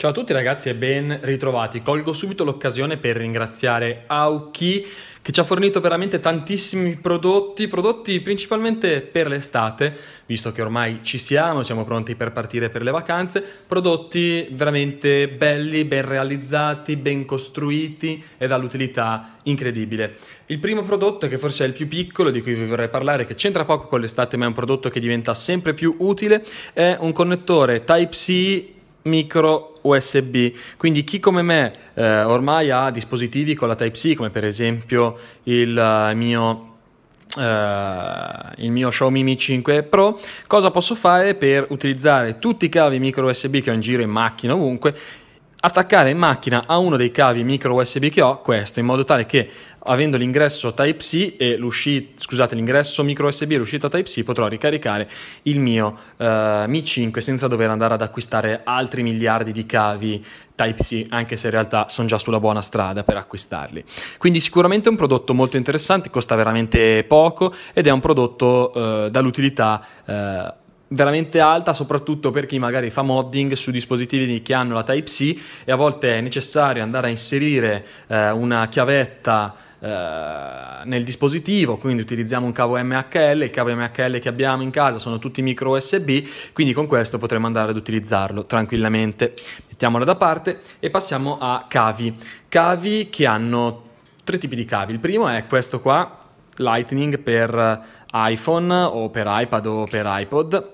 Ciao a tutti ragazzi e ben ritrovati. Colgo subito l'occasione per ringraziare Aukey che ci ha fornito veramente tantissimi prodotti principalmente per l'estate, visto che ormai ci siamo pronti per partire per le vacanze, prodotti veramente belli, ben realizzati, ben costruiti e dall'utilità incredibile. Il primo prodotto, che forse è il più piccolo, di cui vi vorrei parlare, che c'entra poco con l'estate ma è un prodotto che diventa sempre più utile, è un connettore Type-C micro USB. Quindi chi come me ormai ha dispositivi con la Type-C, come per esempio il mio Xiaomi Mi 5 Pro, cosa posso fare per utilizzare tutti i cavi micro USB che ho in giro in macchina, ovunque, attaccare in macchina a uno dei cavi micro USB che ho, questo, in modo tale che avendo l'ingresso Type-C e l'uscita, scusate, l'ingresso micro USB e l'uscita Type-C, potrò ricaricare il mio Mi 5 senza dover andare ad acquistare altri miliardi di cavi Type-C, anche se in realtà sono già sulla buona strada per acquistarli. Quindi sicuramente è un prodotto molto interessante, costa veramente poco ed è un prodotto dall'utilità veramente alta, soprattutto per chi magari fa modding su dispositivi che hanno la Type-C e a volte è necessario andare a inserire una chiavetta nel dispositivo. Quindi utilizziamo un cavo MHL, il cavo MHL che abbiamo in casa sono tutti micro USB, quindi con questo potremo andare ad utilizzarlo tranquillamente. Mettiamolo da parte e passiamo a cavi che hanno tre tipi di cavi. Il primo è questo qua, Lightning per iPhone o per iPad o per iPod,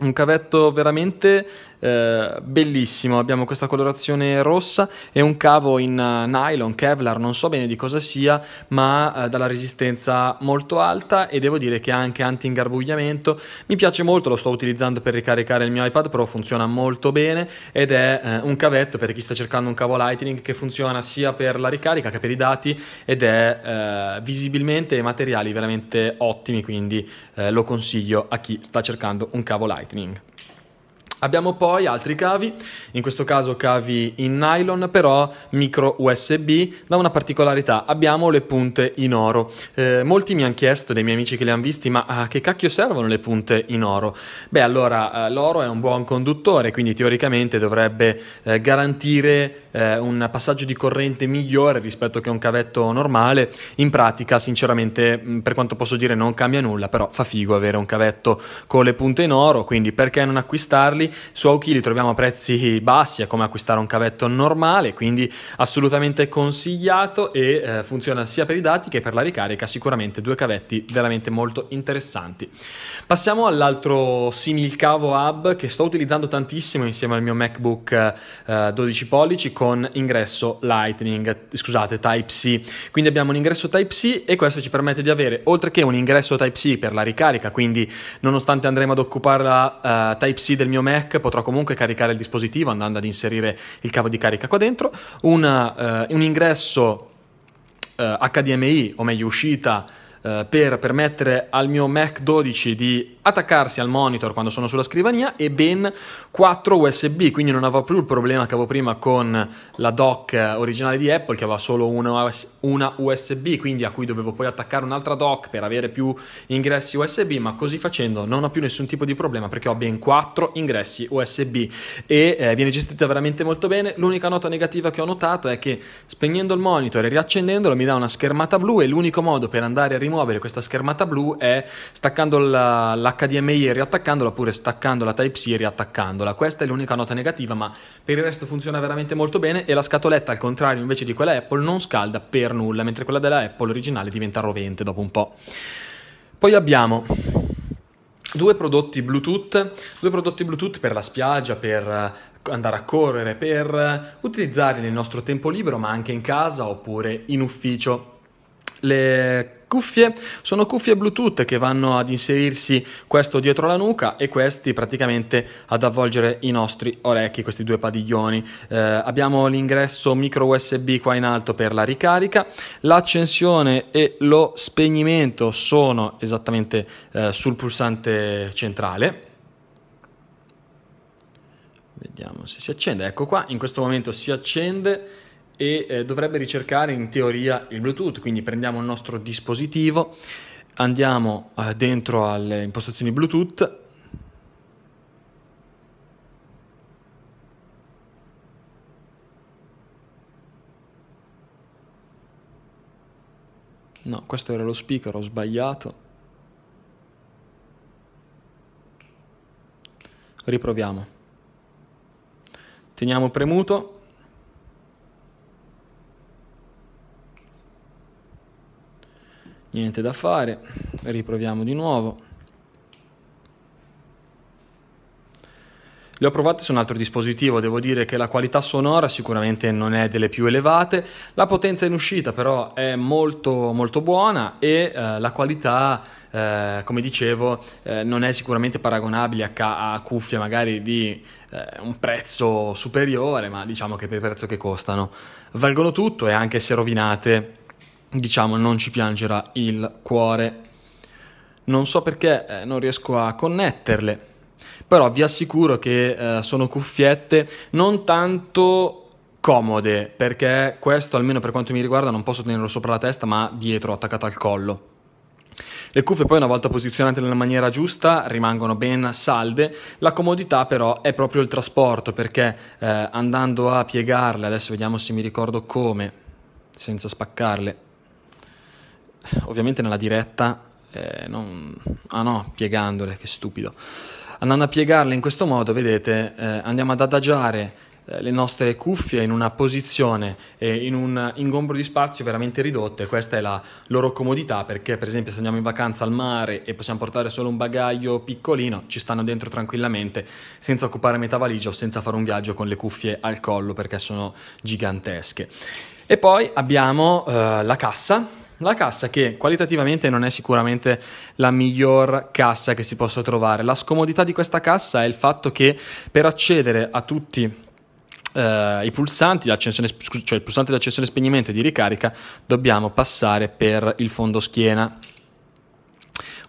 un cavetto veramente bellissimo. Abbiamo questa colorazione rossa e un cavo in nylon, Kevlar, non so bene di cosa sia, ma dalla resistenza molto alta, e devo dire che anche anti-ingarbugliamento. Mi piace molto, lo sto utilizzando per ricaricare il mio iPad Pro, funziona molto bene ed è un cavetto per chi sta cercando un cavo Lightning che funziona sia per la ricarica che per i dati, ed è visibilmente e materiali veramente ottimi, quindi lo consiglio a chi sta cercando un cavo Lightning. Abbiamo poi altri cavi, in questo caso cavi in nylon però micro USB, da una particolarità: abbiamo le punte in oro. Molti mi hanno chiesto, dei miei amici che li hanno visti, ma a che cacchio servono le punte in oro? Beh, allora l'oro è un buon conduttore, quindi teoricamente dovrebbe garantire un passaggio di corrente migliore rispetto che un cavetto normale. In pratica sinceramente, per quanto posso dire, non cambia nulla, però fa figo avere un cavetto con le punte in oro, quindi perché non acquistarli? Su Aukey li troviamo a prezzi bassi, è come acquistare un cavetto normale, quindi assolutamente consigliato, e funziona sia per i dati che per la ricarica. Sicuramente due cavetti veramente molto interessanti. Passiamo all'altro similcavo hub che sto utilizzando tantissimo insieme al mio MacBook 12 pollici con ingresso Type-C. Quindi abbiamo un ingresso Type-C e questo ci permette di avere, oltre che un ingresso Type-C per la ricarica, quindi nonostante andremo ad occupare la Type-C del mio Mac, potrò comunque caricare il dispositivo andando ad inserire il cavo di carica qua dentro, un ingresso HDMI, o meglio uscita, per permettere al mio Mac 12 di attaccarsi al monitor quando sono sulla scrivania, e ben 4 USB, quindi non avevo più il problema che avevo prima con la dock originale di Apple, che aveva solo una USB, quindi a cui dovevo poi attaccare un'altra dock per avere più ingressi USB. Ma così facendo non ho più nessun tipo di problema, perché ho ben 4 ingressi USB e viene gestita veramente molto bene. L'unica nota negativa che ho notato è che spegnendo il monitor e riaccendendolo mi dà una schermata blu, e l'unico modo per andare a rimuovere questa schermata blu è staccando l'HDMI e riattaccandola, oppure staccando la Type-C e riattaccandola. Questa è l'unica nota negativa, ma per il resto funziona veramente molto bene, e la scatoletta, al contrario invece di quella Apple, non scalda per nulla, mentre quella della Apple originale diventa rovente dopo un po'. Poi abbiamo due prodotti Bluetooth per la spiaggia, per andare a correre, per utilizzarli nel nostro tempo libero, ma anche in casa oppure in ufficio. Le cuffie sono cuffie Bluetooth che vanno ad inserirsi, questo dietro la nuca e questi praticamente ad avvolgere i nostri orecchi, questi due padiglioni. Abbiamo l'ingresso micro USB qua in alto per la ricarica, l'accensione e lo spegnimento sono esattamente sul pulsante centrale. Vediamo se si accende, ecco qua, in questo momento si accende e dovrebbe ricercare in teoria il Bluetooth. Quindi prendiamo il nostro dispositivo, andiamo dentro alle impostazioni Bluetooth, No, questo era lo speaker, ho sbagliato. Riproviamo. Teniamo premuto. Niente da fare, riproviamo di nuovo. Le ho provate su un altro dispositivo, devo dire che la qualità sonora sicuramente non è delle più elevate, la potenza in uscita però è molto buona e la qualità, come dicevo, non è sicuramente paragonabile a cuffie magari di un prezzo superiore, ma diciamo che per il prezzo che costano valgono tutto, e anche se rovinate, diciamo, non ci piangerà il cuore. Non so perché non riesco a connetterle. Però vi assicuro che sono cuffiette non tanto comode, perché questo, almeno per quanto mi riguarda, non posso tenerlo sopra la testa ma dietro, attaccato al collo. Le cuffie poi, una volta posizionate nella maniera giusta, rimangono ben salde. La comodità però è proprio il trasporto, perché andando a piegarle, adesso vediamo se mi ricordo come, senza spaccarle, ovviamente nella diretta, piegandole, che stupido. Andando a piegarle in questo modo, vedete, andiamo ad adagiare le nostre cuffie in una posizione e in un ingombro di spazio veramente ridotte. Questa è la loro comodità, perché per esempio se andiamo in vacanza al mare e possiamo portare solo un bagaglio piccolino, ci stanno dentro tranquillamente senza occupare metà valigia o senza fare un viaggio con le cuffie al collo, perché sono gigantesche. E poi abbiamo la cassa. La cassa che qualitativamente non è sicuramente la miglior cassa che si possa trovare. La scomodità di questa cassa è il fatto che per accedere a tutti i pulsanti, cioè il pulsante di accensione e spegnimento e di ricarica, dobbiamo passare per il fondo schiena.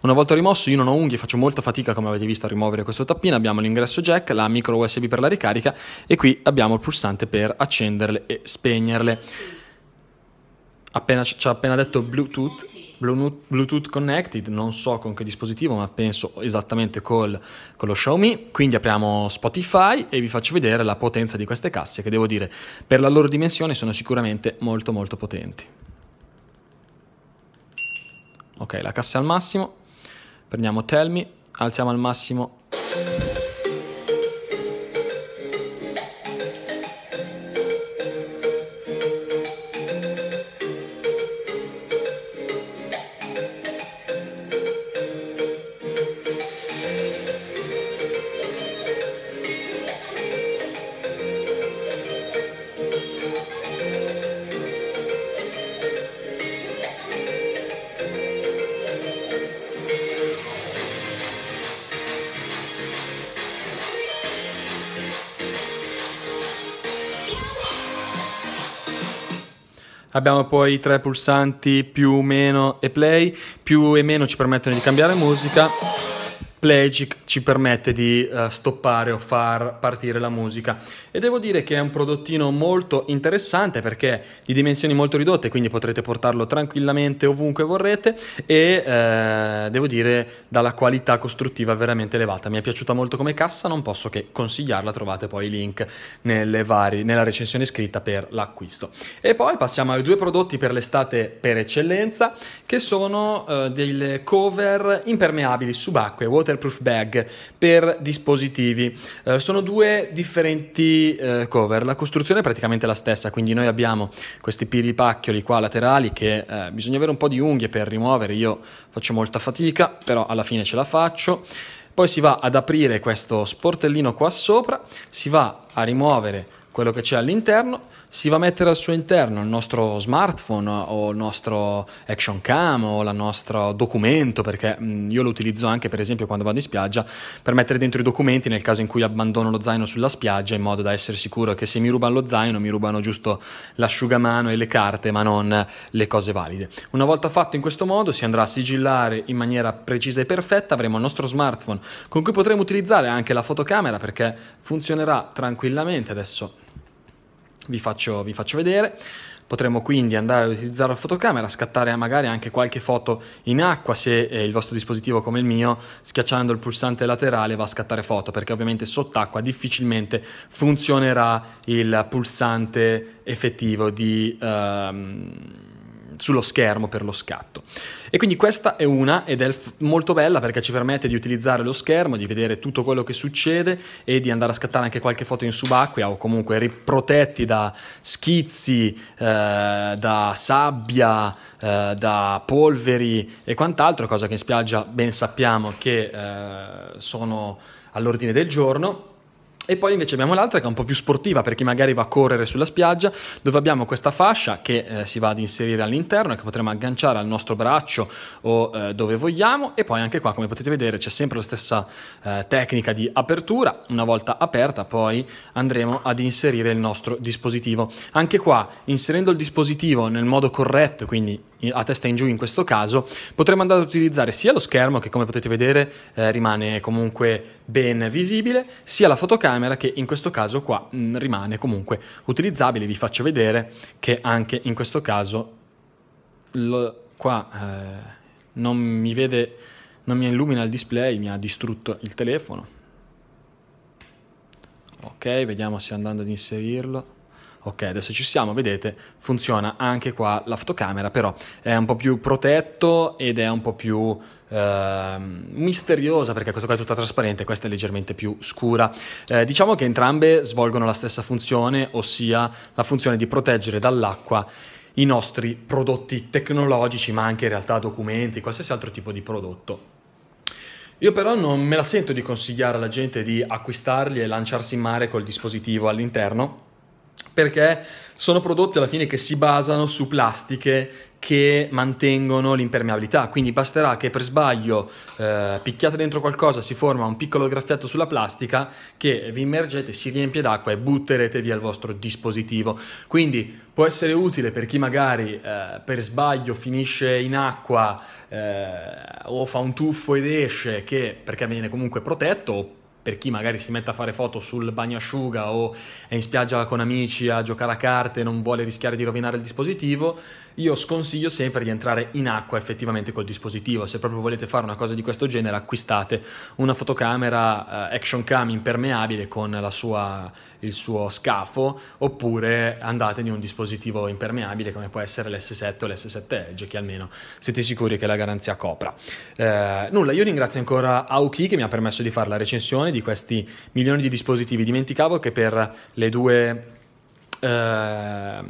Una volta rimosso, io non ho unghie, faccio molta fatica, come avete visto, a rimuovere questo tappino. Abbiamo l'ingresso jack, la micro USB per la ricarica e qui abbiamo il pulsante per accenderle e spegnerle. Ci ha appena detto Bluetooth connected, non so con che dispositivo, ma penso esattamente con lo Xiaomi. Quindi apriamo Spotify e vi faccio vedere la potenza di queste casse, che devo dire, per la loro dimensione sono sicuramente molto potenti. Ok, la cassa è al massimo, prendiamo Tell Me, alziamo al massimo. Abbiamo poi tre pulsanti più, meno e play. Più e meno ci permettono di cambiare musica, play ci permette di stoppare o far partire la musica. E devo dire che è un prodottino molto interessante, perché di dimensioni molto ridotte, quindi potrete portarlo tranquillamente ovunque vorrete, e devo dire dalla qualità costruttiva veramente elevata. Mi è piaciuta molto come cassa, non posso che consigliarla. Trovate poi i link nella recensione scritta per l'acquisto. E poi passiamo ai due prodotti per l'estate per eccellenza, che sono delle cover impermeabili subacquee, waterproof bag per dispositivi. Sono due differenti cover, la costruzione è praticamente la stessa, quindi noi abbiamo questi piripacchioli qua laterali che bisogna avere un po' di unghie per rimuovere, io faccio molta fatica, però alla fine ce la faccio. Poi si va ad aprire questo sportellino qua sopra, si va a rimuovere quello che c'è all'interno, si va a mettere al suo interno il nostro smartphone o il nostro action cam o il nostro documento, perché io lo utilizzo anche per esempio quando vado in spiaggia per mettere dentro i documenti, nel caso in cui abbandono lo zaino sulla spiaggia, in modo da essere sicuro che se mi rubano lo zaino mi rubano giusto l'asciugamano e le carte, ma non le cose valide. Una volta fatto in questo modo si andrà a sigillare in maniera precisa e perfetta, avremo il nostro smartphone con cui potremo utilizzare anche la fotocamera, perché funzionerà tranquillamente. Adesso vi faccio vedere. Potremo quindi andare ad utilizzare la fotocamera, scattare magari anche qualche foto in acqua, se il vostro dispositivo come il mio, schiacciando il pulsante laterale va a scattare foto, perché ovviamente sott'acqua difficilmente funzionerà il pulsante effettivo sullo schermo per lo scatto. E quindi questa è una, ed è molto bella perché ci permette di utilizzare lo schermo, di vedere tutto quello che succede e di andare a scattare anche qualche foto in subacquea o comunque riprotetti da schizzi, da sabbia, da polveri e quant'altro, cosa che in spiaggia ben sappiamo che sono all'ordine del giorno. E poi invece abbiamo l'altra che è un po' più sportiva per chi magari va a correre sulla spiaggia, dove abbiamo questa fascia che si va ad inserire all'interno e che potremo agganciare al nostro braccio o dove vogliamo. E poi anche qua, come potete vedere, c'è sempre la stessa tecnica di apertura. Una volta aperta poi andremo ad inserire il nostro dispositivo. Anche qua, inserendo il dispositivo nel modo corretto, quindi a testa in giù in questo caso, potremo andare ad utilizzare sia lo schermo, che come potete vedere rimane comunque ben visibile, sia la fotocamera, che in questo caso qua rimane comunque utilizzabile. Vi faccio vedere che anche in questo caso qua non mi vede, non mi illumina il display, mi ha distrutto il telefono. Ok, vediamo se andando ad inserirlo. Ok, adesso ci siamo, vedete, funziona anche qua la fotocamera, però è un po' più protetto ed è un po' più misteriosa, perché questa qua è tutta trasparente, questa è leggermente più scura. Diciamo che entrambe svolgono la stessa funzione, ossia la funzione di proteggere dall'acqua i nostri prodotti tecnologici, ma anche in realtà documenti, qualsiasi altro tipo di prodotto. Io però non me la sento di consigliare alla gente di acquistarli e lanciarsi in mare col dispositivo all'interno, perché sono prodotti alla fine che si basano su plastiche che mantengono l'impermeabilità, quindi basterà che per sbaglio picchiate dentro qualcosa, si forma un piccolo graffiato sulla plastica che vi immergete, si riempie d'acqua e butterete via il vostro dispositivo. Quindi può essere utile per chi magari per sbaglio finisce in acqua o fa un tuffo ed esce, che perché viene comunque protetto, per chi magari si mette a fare foto sul bagnasciuga o è in spiaggia con amici a giocare a carte e non vuole rischiare di rovinare il dispositivo. Io sconsiglio sempre di entrare in acqua effettivamente col dispositivo. Se proprio volete fare una cosa di questo genere, acquistate una fotocamera action cam impermeabile con il suo scafo, oppure andate in un dispositivo impermeabile come può essere l'S7 o l'S7 Edge, che almeno siete sicuri che la garanzia copra. Nulla, io ringrazio ancora Aukey che mi ha permesso di fare la recensione di questi milioni di dispositivi. Dimenticavo che per le due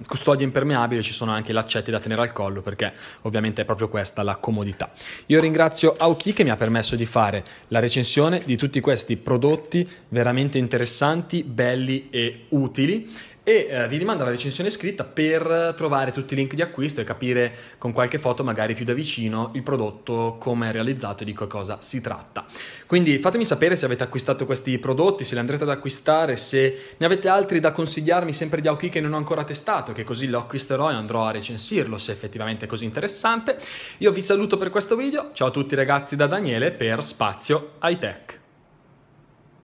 custodie impermeabili ci sono anche laccetti da tenere al collo, perché ovviamente è proprio questa la comodità. Io ringrazio Aukey che mi ha permesso di fare la recensione di tutti questi prodotti veramente interessanti, belli e utili, e vi rimando alla recensione scritta per trovare tutti i link di acquisto e capire con qualche foto magari più da vicino il prodotto, come è realizzato e di cosa si tratta. Quindi fatemi sapere se avete acquistato questi prodotti, se li andrete ad acquistare, se ne avete altri da consigliarmi, sempre di Aukey, che non ho ancora testato, che così lo acquisterò e andrò a recensirlo se effettivamente è così interessante. Io vi saluto per questo video, ciao a tutti ragazzi da Daniele per Spazio HiTech.